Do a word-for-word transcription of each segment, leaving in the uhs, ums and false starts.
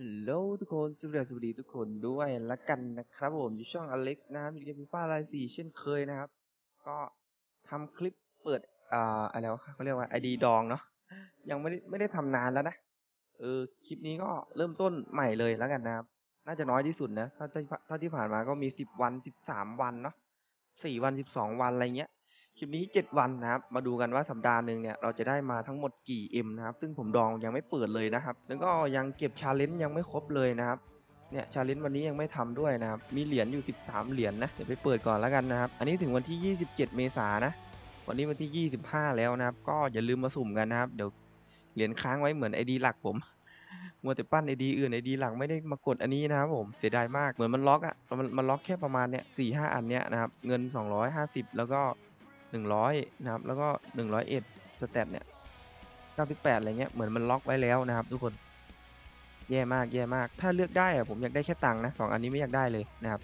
ฮัลโหลทุกคนสวัสดีทุกคนด้วยละกันนะครับผมอยู่ช่อง Alex นะครับอยู่ในFIFA ไลน์ สี่เช่นเคยนะครับก็ทำคลิปเปิดอ่าอะไรวะเขาเรียกว่า ไอ ดี ดองเนาะยังไม่ได้ไม่ได้ทำนานแล้วนะเออคลิปนี้ก็เริ่มต้นใหม่เลยแล้วกันนะครับน่าจะน้อยที่สุดนะเท่าที่เท่าที่ผ่านมาก็มีสิบวันสิบสามวันเนาะสี่วันสิบสองวันอะไรเงี้ยคลิปนี้เจ็ดวันนะครับมาดูกันว่าสัปดาห์หนึ่งเนี่ยเราจะได้มาทั้งหมดกี่ M นะครับซึ่งผมดองยังไม่เปิดเลยนะครับแล้วก็ยังเก็บชาเลนจ์ยังไม่ครบเลยนะครับเนี่ยชาเลนจ์วันนี้ยังไม่ทำด้วยนะครับมีเหรียญอยู่สิบสามเหรียญ นะเดี๋ยวไปเปิดก่อนแล้วกันนะครับอันนี้ถึงวันที่ยี่สิบเจ็ดเมษายนนะวันนี้วันที่ยี่สิบห้าแล้วนะครับก็อย่าลืมมาสุ่มกันนะครับเดี๋ยวเหรียญค้างไว้เหมือน ไอ ดี หลักผมมัวแต่ปั้น ไอ ดี อื่น ไอ ดี หลักไม่ได้มากดอันนี้นะครับผมเสียดายมากเหมือนมันล็อกอ่ะมันมันล็อกแค่ประมาณเนี่ยสี่ห้าอันเนี่ยนะครับเงินสองร้อยห้าสิบแล้วก็หนึ่งร้อยนะครับแล้วก็หนึ่งร้อยเอ็ดสแตทเนี่ยเก้าสิบแปดอะไรเงี้ยเหมือนมันล็อกไว้แล้วนะครับทุกคนแย่มากแย่มากถ้าเลือกได้อะผมอยากได้แค่ตังค์นะสองอันนี้ไม่อยากได้เลยนะครับ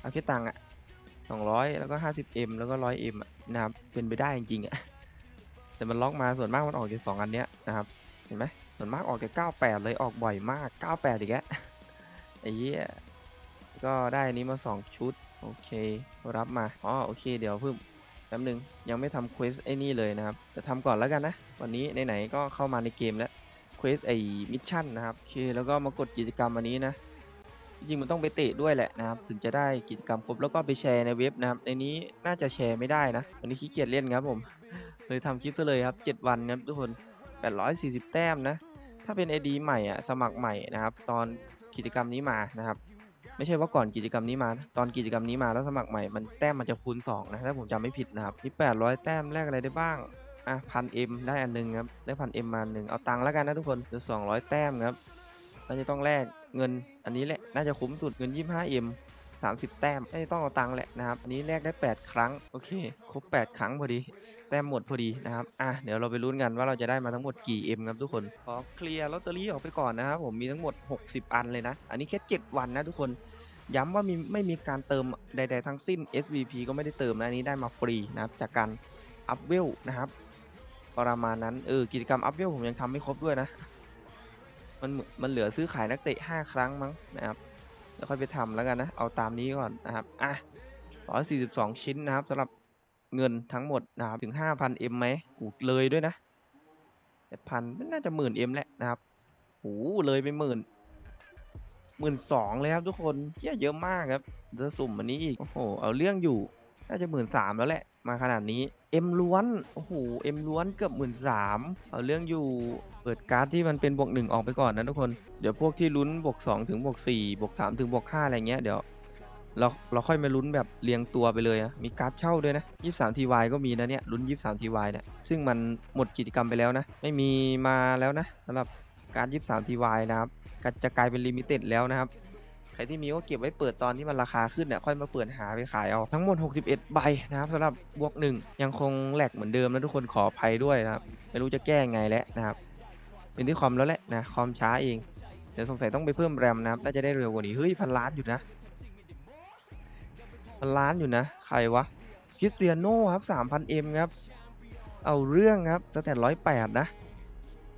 เอาแค่ตังค์อะสองร้อยแล้วก็ ห้าสิบเอ็ม แล้วก็ หนึ่งร้อยเอ็ม นะครับเป็นไปได้จริงๆอะแต่มันล็อกมาส่วนมากมันออกจากสองอันเนี้ยนะครับเห็นไหมส่วนมากออกจากเก้าสิบแปดเลยออกบ่อยมากเก้าสิบแปดอีกแล้วไอ้เหี้ยก็ได้อันนี้มาสองชุดโอเครับมาอ๋อโอเคเดี๋ยวเพิ่มแป๊บนึงยังไม่ทำเควสไอ้นี่เลยนะครับจะทำก่อนแล้วกันนะวันนี้ไหนๆก็เข้ามาในเกมแล้วเควสไอ้มิชชั่นนะครับโอเคแล้วก็มากดกิจกรรมวันนี้นะจริงมันต้องไปเตะด้วยแหละนะครับถึงจะได้กิจกรรมครบแล้วก็ไปแชร์ในเว็บนะครับในนี้น่าจะแชร์ไม่ได้นะวันนี้ขี้เกียจเล่นครับผมเลยทำคลิปซะเลยครับเจ็ดวันครับทุกคนแปดร้อยสี่สิบแต้มนะถ้าเป็น ไอ ดี ใหม่อ่ะสมัครใหม่นะครับตอนกิจกรรมนี้มานะครับไม่ใช่ว่าก่อนกิจกรรมนี้มาตอนกิจกรรมนี้มาแล้วสมัครใหม่มันแต้มมันจะคูณสองนะถ้าผมจำไม่ผิดนะครับมีแปดร้อยแต้มแลกอะไรได้บ้างอ่ะพันเอ็มได้อันนึงครับได้พันเอ็มมาหนึ่งเอาตังค์แล้วกันนะทุกคนเดี๋ยวสองร้อยแต้มครับน่าจะต้องแลกเงินอันนี้แหละน่าจะคุ้มสุดเงินยี่สิบห้าเอ็มสามสิบแต้มน่าจะต้องเอาตังค์แหละนะครับอันนี้แลกได้แปดครั้งโอเคครบแปดครั้งพอดีแต้มหมดพอดีนะครับอ่ะเดี๋ยวเราไปลุ้นกันว่าเราจะได้มาทั้งหมดกี่เอ็มครับทุกคนขอเคลียร์ลอตเตอรี่ออกไปก่อนนะครับผมมีทั้งหมดหกสิบอันเลยนะอันนี้แค่เจ็ดวันนะทุกคนย้ำว่ามีไม่มีการเติมใดๆทั้งสิ้น เอส วี พี ก็ไม่ได้เติมนะอันนี้ได้มาฟรีนะครับจากการอัพเวลนะครับประมาณนั้นเออกิจกรรมอัพเวลผมยังทำไม่ครบด้วยนะมันมันเหลือซื้อขายนักเตะห้าครั้งมั้งนะครับแล้วค่อยไปทำแล้วกันนะเอาตามนี้ก่อนนะครับอ่ะหนึ่งร้อยสี่สิบสองชิ้นนะครับสำหรับเงินทั้งหมดนะครับถึง ห้าพัน M ไหมหูเลยด้วยนะ แปดพัน น่าจะหมื่น M แหละนะครับหูเลยไปหมื่นหมื่นสองเลยครับทุกคนเยอะเยอะมากครับจะสุ่มอันนี้อีกโอ้โหเอาเรื่องอยู่น่าจะหมื่นสามแล้วแหละมาขนาดนี้ M ล้วนโอ้โห M ล้วนเกือบหมื่นสามเอาเรื่องอยู่เปิดการ์ดที่มันเป็นบวกหนึ่งออกไปก่อนนะทุกคนเดี๋ยวพวกที่ลุ้นบวกสองถึงบวกสี่บวกสามถึงบวกห้าอะไรเงี้ยเดี๋ยวเราเราค่อยมาลุ้นแบบเรียงตัวไปเลยนะมีการ์ดเช่าด้วยนะยี่สิบสาม ที วาย ก็มีนะเนี่ยลุ้นยี่สิบสาม ที วาย เนี่ยซึ่งมันหมดกิจกรรมไปแล้วนะไม่มีมาแล้วนะสำหรับการ์ดยี่สิบสาม ที วาย นะครับจะกลายเป็นลิมิเต็ดแล้วนะครับใครที่มีก็เก็บไว้เปิดตอนที่มันราคาขึ้นเนี่ยค่อยมาเปิดหาไปขายเอาทั้งหมดหกสิบเอ็ดใบนะครับสำหรับบวกหนึ่งยังคงแหลกเหมือนเดิมนะทุกคนขออภัยด้วยนะครับไม่รู้จะแก้ไงแล้วนะครับเป็นที่คอมแล้วแหละนะคอมช้าเองเดี๋ยวสงสัยต้องไปเพิ่มแรมนะครับน่าจะได้เร็วกว่านี้เฮ้ยพันล้านอยู่นะพันล้านอยู่นะใครวะคริสเตียโน่ครับ สามพัน M ครับเอาเรื่องครับสแตทหนึ่งร้อยแปดนะ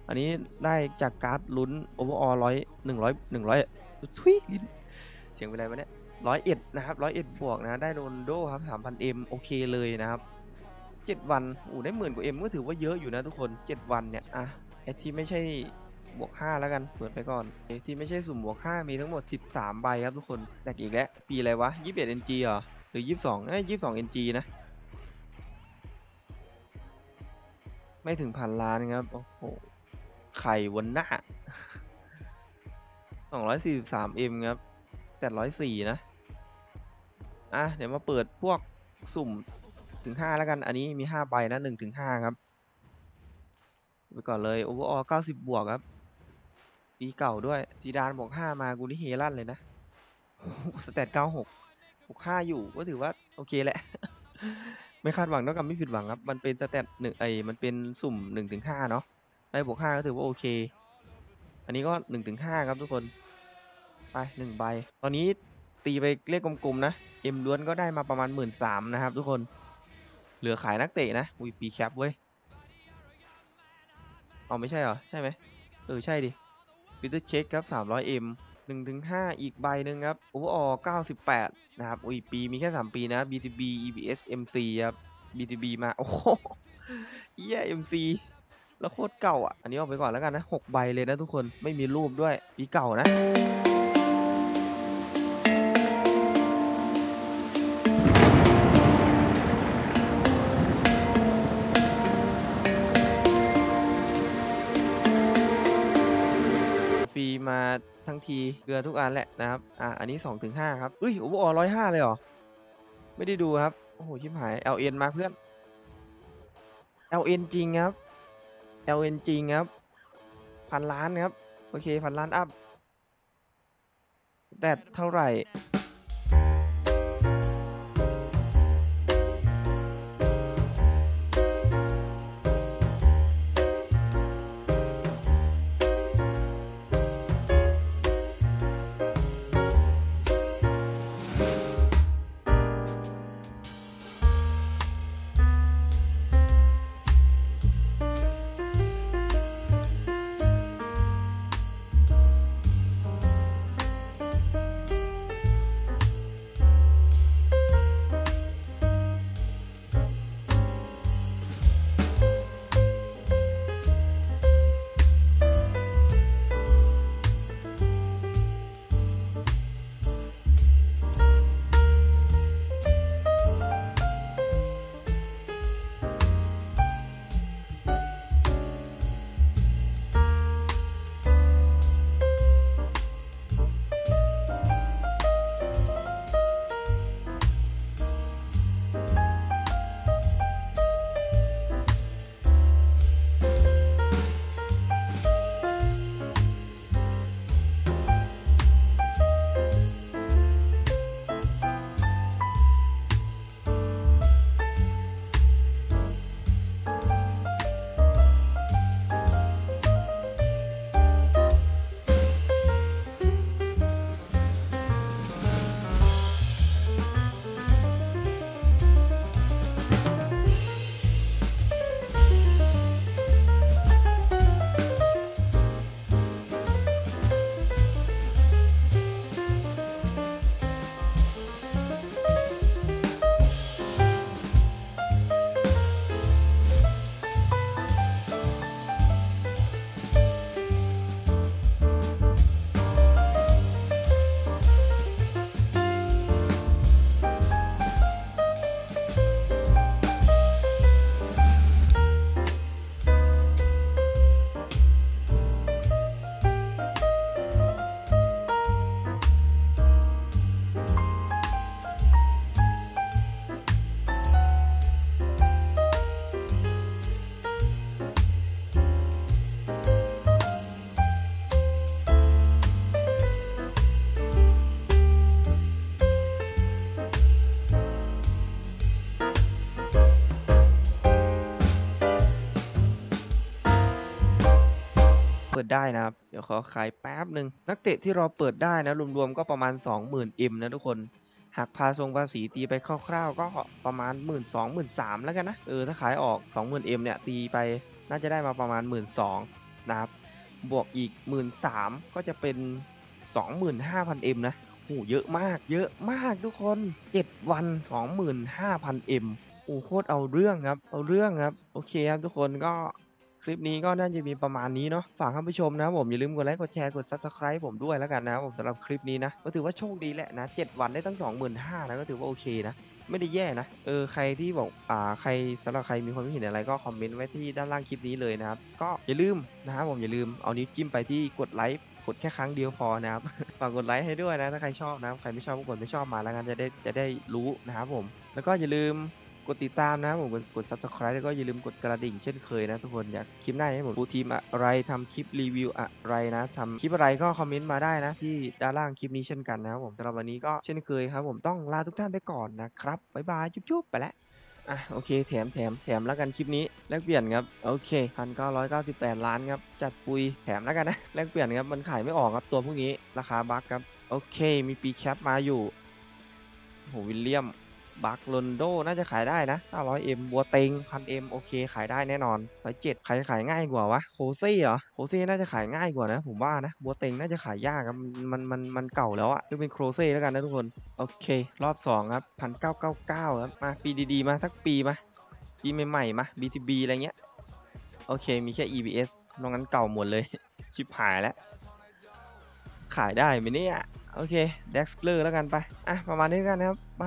อันนี้ได้จากการ์ดลุ้นโอเวอร์ออลร้อยหนึ่งร้อยหนึ่งร้อยทุยเสียงเป็นไรวะเนี่ยร้อยเอ็ดนะครับร้อยเอ็ดบวกนะได้โรนัลโดครับ สามพัน M โอเคเลยนะครับเจ็ดวันอู้ได้หมื่นกว่า M ก็ถือว่าเยอะอยู่นะทุกคนเจ็ดวันเนี่ยอ่ะไอที่ไม่ใช่บวกห้าแล้วกันเปิดไปก่อนที่ไม่ใช่สุ่มบวกห้ามีทั้งหมดสิบสามใบครับทุกคนแตกอีกแล้วปีอะไรวะยี่สิบเอ็ด เอ็น จี เหรอหรือยี่สิบสองน่าจะยี่สิบสอง เอ็น จี นะไม่ถึงพันล้านครับโอ้โหไข่วันหน้าสองร้อยสี่สิบสาม M ครับแปดร้อยสี่นะอ่ะเดี๋ยวมาเปิดพวกสุ่มถึงห้าแล้วกันอันนี้มีห้าใบนะหนึ่งถึงห้าครับไปก่อนเลยโอเวอร์ออลเก้าสิบบวกครับปีเก่าด้วยซีดานบวกห้ามากูนี่เฮลั่นเลยนะสแตทเก้าสิบหกบวกห้าอยู่ก็ถือว่าโอเคแหละไม่คาดหวังเท่ากับไม่ผิดหวังครับมันเป็นสแตทหนึ่งไอ้มันเป็นสุ่มหนึ่งถึงห้าเนาะได้บวกห้าก็ถือว่าโอเคอันนี้ก็หนึ่งถึงห้าครับทุกคนไปหนึ่งใบตอนนี้ตีไปเลขกลมๆนะเอ็มล้วนก็ได้มาประมาณหมื่นสามนะครับทุกคนเหลือขายนักเตะนะอุ้ยปีแคปเว้ยเอาไม่ใช่เหรอใช่ไหมเออใช่ดิ ปีเตอร์เช็คครับ สามร้อยเอ็ม หนึ่งถึงห้า อีกใบหนึ่งครับโอเวอร์ออล เก้าสิบแปด นะครับอุ้ยปีมีแค่สามปีนะ บี ที บี อี บี เอส เอ็ม ซี ครับ บี ที บี มาโอ้โหแย่ เอ็ม ซี แล้วโคตรเก่าอ่ะอันนี้ออกไปก่อนแล้วกันนะหกใบเลยนะทุกคนไม่มีรูปด้วยปีเก่านะฟรีมาทั้งทีเกลือทุกอันแหละนะครับอ่ะอันนี้ สองถึงห้า ครับอุ้ยโอ้โหร้อยห้าเลยเหรอไม่ได้ดูครับโอ้โหชิบหาย แอล เอ็น มาเพื่อน แอล เอ็น จริงครับ แอล เอ็น จริงครับพันล้านครับโอเคพันล้านอัพแต่เท่าไหร่ได้นะครับเดี๋ยวขอขายแป๊บหนึ่งนักเตะที่เราเปิดได้นะรวมๆก็ประมาณ สองหมื่น เอ็ม นะทุกคนหากพาทรงภาษีตีไปคร่าวๆก็ประมาณ หนึ่งหมื่นสองพัน หนึ่งหมื่นสามพัน แล้วกันนะเออถ้าขายออก สองหมื่น เอ็ม เนี่ยตีไปน่าจะได้มาประมาณ หนึ่งหมื่นสองพัน นะครับบวกอีก หนึ่งหมื่นสามพัน ก็จะเป็น สองหมื่นห้าพัน เอ็ม นะโอ้เยอะมากเยอะมากทุกคนเจ็ดวัน สองหมื่นห้าพัน เอ็ม โอ้โคตรเอาเรื่องครับเอาเรื่องครับโอเคครับทุกคนก็คลิปนี้ก็น่าจะมีประมาณนี้เนาะฝากท่านผู้ชมนะผมอย่าลืมกดไลค์กดแชร์กด ซับสไครบ์ ผมด้วยแล้วกันนะผมสำหรับคลิปนี้นะก็ถือว่าโชคดีแหละนะเจ็ดวันได้ตั้ง สองหมื่นห้าพัน นะก็ถือว่าโอเคนะไม่ได้แย่นะเออใครที่บอกอ่าใครสำหรับใครมีความคิดเห็นอะไรก็คอมเมนต์ไว้ที่ด้านล่างคลิปนี้เลยนะครับก็อย่าลืมนะครับผมอย่าลืมเอานิ้วจิ้มไปที่กดไลค์กดแค่ครั้งเดียวพอนะครับฝากกดไลค์ให้ด้วยนะถ้าใครชอบนะใครไม่ชอบก็กดไม่ชอบมาแล้วกันจะได้จะได้รู้นะครับผมแล้วก็อย่าลืมกดติดตามนะผมกด ซับสไครบ์ แล้วก็อย่าลืมกดกระดิ่งเช่นเคยนะทุกคนอยากคลิปหน้าให้ผมปูทีมอะไรทำคลิปรีวิวอะไรนะทำคลิปอะไรก็คอมเมนต์มาได้นะที่ด้านล่างคลิปนี้เช่นกันนะผมสำหรับวันนี้ก็เช่นเคยครับผมต้องลาทุกท่านไปก่อนนะครับบ๊ายบายจุ๊บๆไปแล้วอ่ะโอเคแถมแถมแถมแล้วกันคลิปนี้แลกเปลี่ยนครับโอเค หนึ่งพันเก้าร้อยเก้าสิบแปด ล้านครับจัดปุยแถมแล้วกันนะแลกเปลี่ยนครับมันขายไม่ออกครับตัวพวกนี้ราคาบั๊กครับโอเคมีปีแคปมาอยู่โหวิลเลียม บัคลอนโดน่าจะขายได้นะ เก้าร้อยเอ็ม บัวเต็ง หนึ่งพันเอ็ม โอเคขายได้แน่นอน หนึ่งร้อยเจ็ด ขายขายง่ายกว่าวะโคซี่เหรอโคซี่น่าจะขายง่ายกว่านะผมว่านะบัวเต็งน่าจะขายยากครับมันมันมันเก่าแล้วอะนึกเป็นโคซี่แล้วกันนะทุกคนโอเครอบสองครับ หนึ่งพันเก้าร้อยเก้าสิบเก้า ครับมาปีดีๆมาสักปีมาปีใหม่ๆมา บี ที บี อะไรเงี้ยโอเคมีแค่ อี บี เอส นอกนั้นเก่าหมดเลย ชิบหายแล้วขายได้ไหมเนี่ยโอเคเด็กซ์เลอร์แล้วกันไปอ่ะประมาณนี้กันนะครับไป